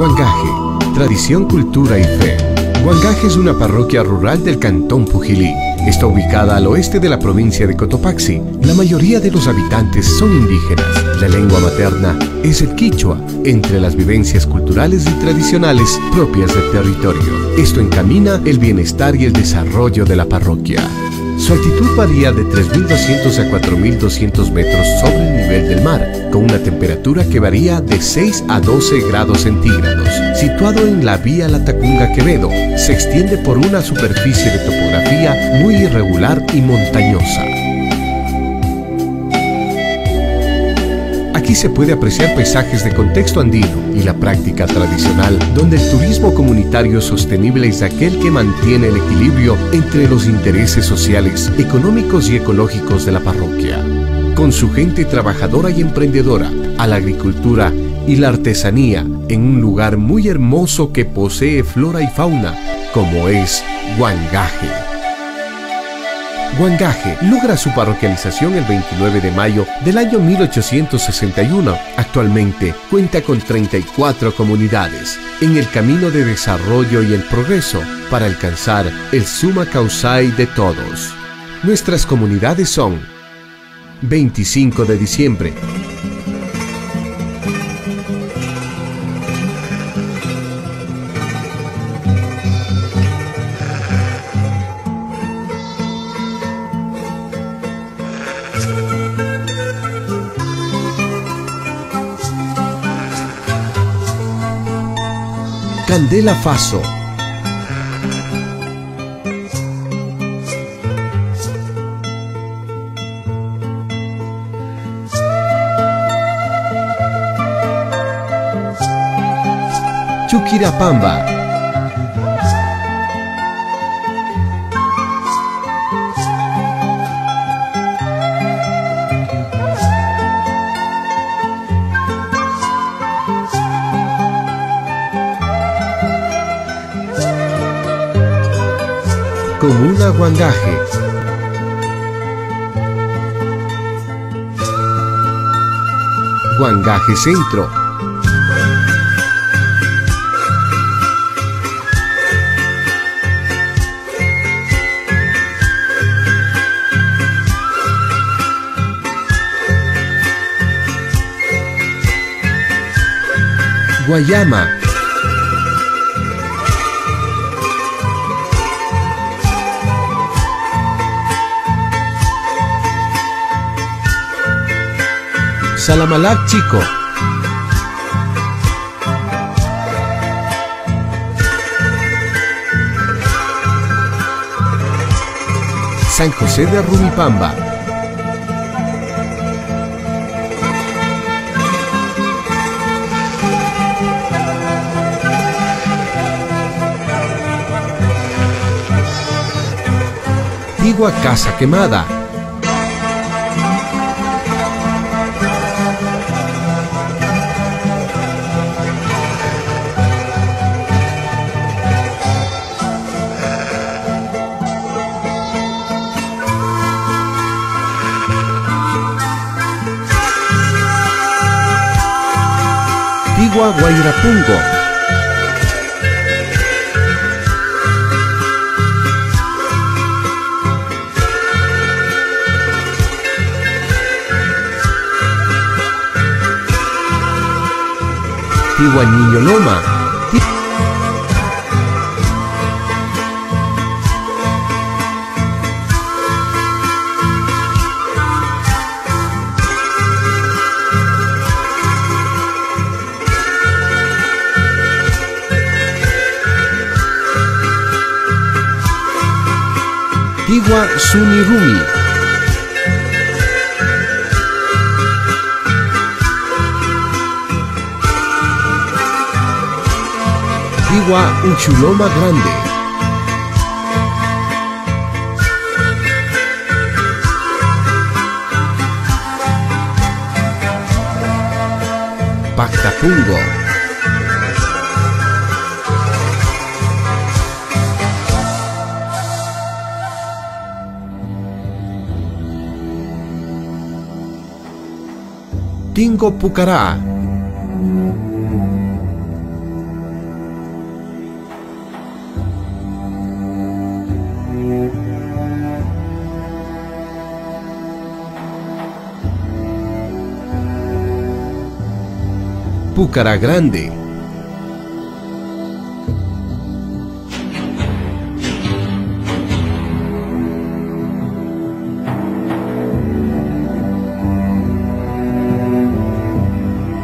Guangaje, tradición, cultura y fe. Guangaje es una parroquia rural del Cantón Pujilí. Está ubicada al oeste de la provincia de Cotopaxi. La mayoría de los habitantes son indígenas. La lengua materna es el quichua, entre las vivencias culturales y tradicionales propias del territorio. Esto encamina el bienestar y el desarrollo de la parroquia. Su altitud varía de 3.200 a 4.200 metros sobre el nivel del mar, con una temperatura que varía de 6 a 12 grados centígrados. Situado en la vía Latacunga-Quevedo, se extiende por una superficie de topografía muy irregular y montañosa. Aquí se puede apreciar paisajes de contexto andino y la práctica tradicional, donde el turismo comunitario sostenible es aquel que mantiene el equilibrio entre los intereses sociales, económicos y ecológicos de la parroquia. Con su gente trabajadora y emprendedora, a la agricultura y la artesanía, en un lugar muy hermoso que posee flora y fauna, como es Guangaje. Guangaje logra su parroquialización el 29 de mayo del año 1861. Actualmente cuenta con 34 comunidades en el camino de desarrollo y el progreso para alcanzar el Suma Causai de todos. Nuestras comunidades son 25 de diciembre, Candela Faso, Chukira Pamba, Comuna Guangaje, Guangaje Centro, Guayama Talamalac Chico, San José de Arrubipamba, Tigua Casa Quemada, Tigua Guayrapungo Tigua Niño Loma, Tigua Sunirumi, Tigua un chulo más grande pacta pungo, Cinco Pucará, Pucará Grande.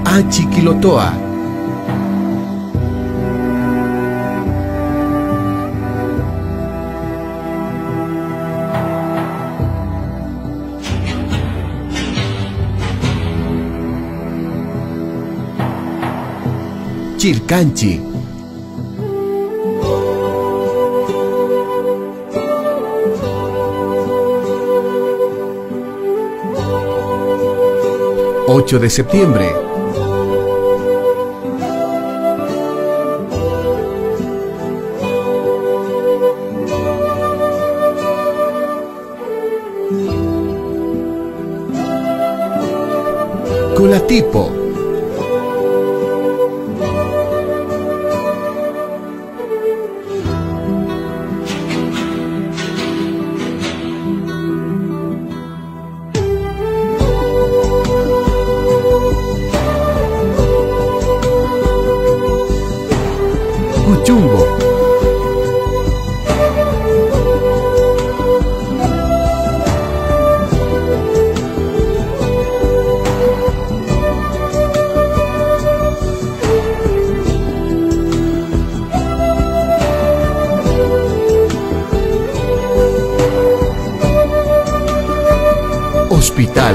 A Chiquilotoa. Chircanchi. Ocho de septiembre. Tipo Cuchumbo. Hospital.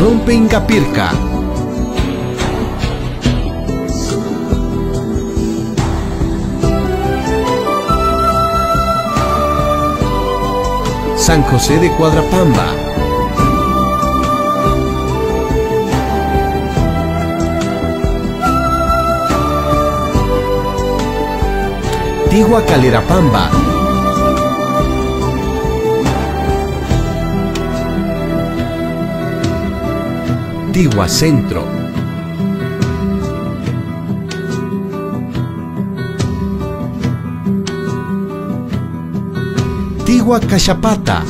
Rompe Ingapirca. San José de Cuadrapamba. Tigua Calera Pamba. Tigua Centro. Tigua Cayapata.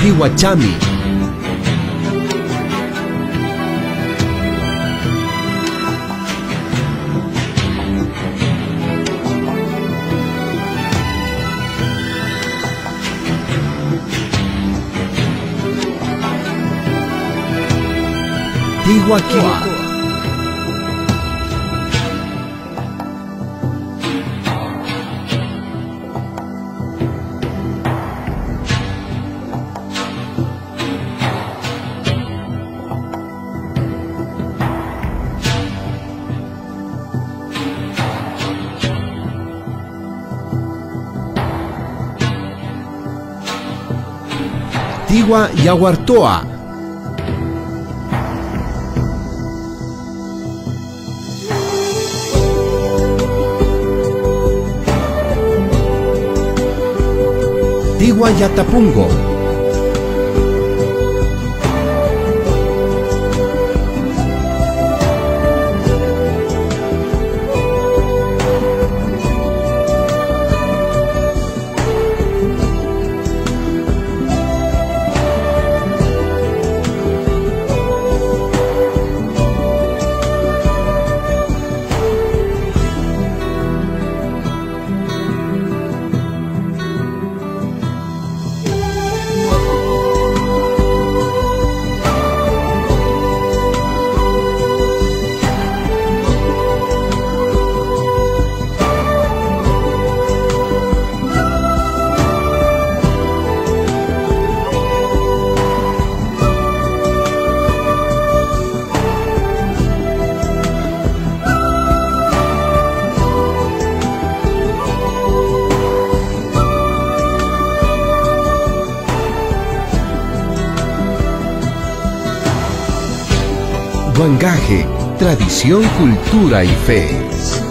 Tigua chami. Tigua Kiwa. Tigua Yaguartoa. Tigua Yatapungo. Guangaje, tradición, cultura y fe.